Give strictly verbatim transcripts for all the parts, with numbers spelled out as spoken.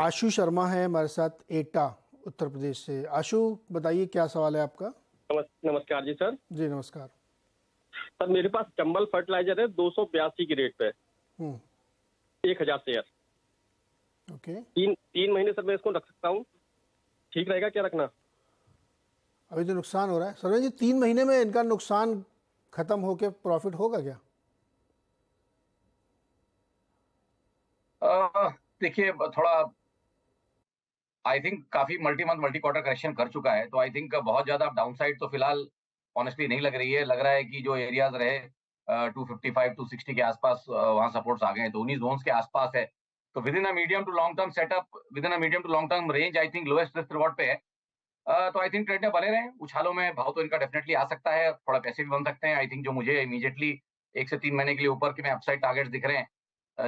आशु शर्मा है हमारे साथ एटा उत्तर प्रदेश से। आशु, बताइए क्या सवाल है आपका। नमस्कार जी सर। जी नमस्कार सर, मेरे पास चंबल फर्टिलाइजर है दो सौ बयासी की रेट पे, एक हजार शेयर। ओके, तीन तीन महीने सर मैं इसको रख सकता हूँ, ठीक रहेगा क्या रखना? अभी तो नुकसान हो रहा है सर जी, तीन महीने में इनका नुकसान खत्म होके प्रॉफिट होगा क्या? देखिए, थोड़ा आई थिंक काफी multi month multi quarter correction कर चुका है, तो आई थिंक बहुत ज्यादा डाउनसाइड तो फिलहाल ऑनेस्टली नहीं लग रही है। लग रहा है कि जो एरियाज रहे two fifty five two sixty के आसपास वहां सपोर्ट्स आ गए हैं, तो उन्हीं जोन्स के आसपास है। तो within a medium to long term setup, within a medium to long term range, I think lowest risk reward पे है। uh, तो आई थिंक ट्रेड में बने रहे, उछालों में भाव तो इनका डेफिनेटली आ सकता है, थोड़ा पैसे भी बन सकते हैं। आई थिंक जो मुझे इमीडिएटली एक से तीन महीने के लिए ऊपर के में अपसाइड टारगेट्स दिख रहे हैं।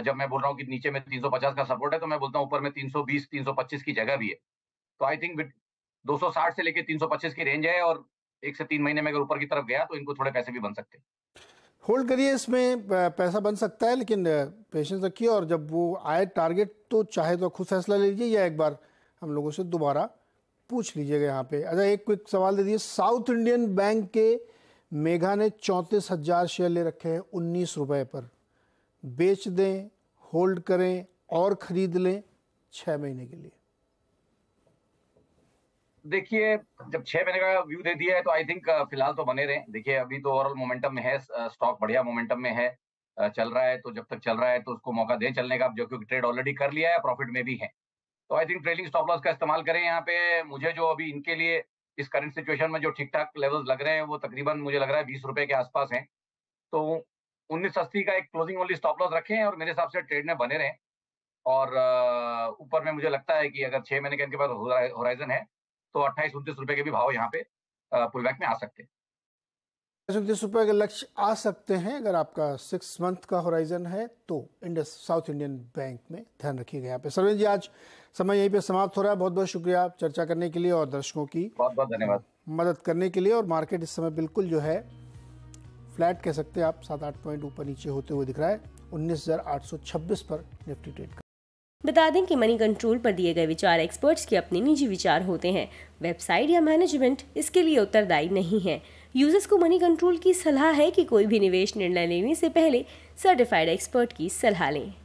जब मैं बोल रहा हूँ कि नीचे में तीन सौ पचास का सपोर्ट है, तो मैं बोलता हूँ ऊपर में तीन सौ बीस तीन सौ पच्चीस की जगह भी है। तो आई थिंक दो सौ साठ से लेके तीन सौ पच्चीस की रेंज है, और एक से तीन महीने में अगर ऊपर की तरफ गया तो इनको थोड़े पैसे भी बन सकते हैं। होल्ड करिए, इसमें पैसा बन सकता है, लेकिन पेशेंस रखिए, और जब वो आए टारगेट तो चाहे तो खुद फैसला ले लीजिए, या एक बार हम लोगों से दोबारा पूछ लीजिएगा यहाँ पे। अच्छा, एक क्विक सवाल दे दिए, साउथ इंडियन बैंक के मेघा ने चौंतीस हजार शेयर ले रखे हैं उन्नीस रुपए पर, बेच दें, होल्ड करें और खरीद लें छह महीने के लिए? देखिए, जब छह महीने का व्यू दे दिया है तो आई थिंक फिलहाल तो बने रहें। देखिए, अभी तो ओवरऑल मोमेंटम में है, स्टॉक बढ़िया मोमेंटम में है, चल रहा है, तो जब तक चल रहा है तो उसको मौका दें चलने का, जो क्योंकि ट्रेड ऑलरेडी कर लिया है, प्रॉफिट में भी है। तो I think trailing stop loss का इस्तेमाल करें यहाँ पे। मुझे जो अभी इनके लिए इस करंट सिचुएशन में जो ठीक ठाक लेवल्स लग रहे हैं वो तकरीबन मुझे लग रहा है बीस रुपए के आसपास है, तो उन्नीस अस्सी का एक क्लोजिंग ओनली स्टॉप लॉस रखें और मेरे हिसाब से ट्रेड में बने रहें। और ऊपर में मुझे लगता है कि अगर छह महीने के इनके पास होराइजन है तो अट्ठाईस उनतीस रुपए के भी भाव यहाँ पे पुलबैक में आ सकते हैं। उनतीस रुपए के लक्ष्य आ सकते हैं अगर आपका सिक्स मंथ का होराइजन है तो। इंडस साउथ इंडियन बैंक में ध्यान रखिएगा यहाँ पे। सरवीन जी, आज समय यहीं पे समाप्त हो रहा है। बहुत बहुत शुक्रिया आप चर्चा करने के लिए और दर्शकों की बहुत बहुत धन्यवाद मदद करने के लिए। और मार्केट इस समय बिल्कुल जो है फ्लैट कह सकते हैं आप, सात आठ पॉइंट ऊपर नीचे होते हुए दिख रहा है। उन्नीस हजार आठ सौ छब्बीस पर निफ्टी ट्रेड कर। बता दें कि मनी कंट्रोल पर दिए गए विचार एक्सपर्ट्स के अपने निजी विचार होते हैं। वेबसाइट या मैनेजमेंट इसके लिए उत्तरदायी नहीं है। यूजर्स को मनी कंट्रोल की सलाह है कि कोई भी निवेश निर्णय लेने से पहले सर्टिफाइड एक्सपर्ट की सलाह लें।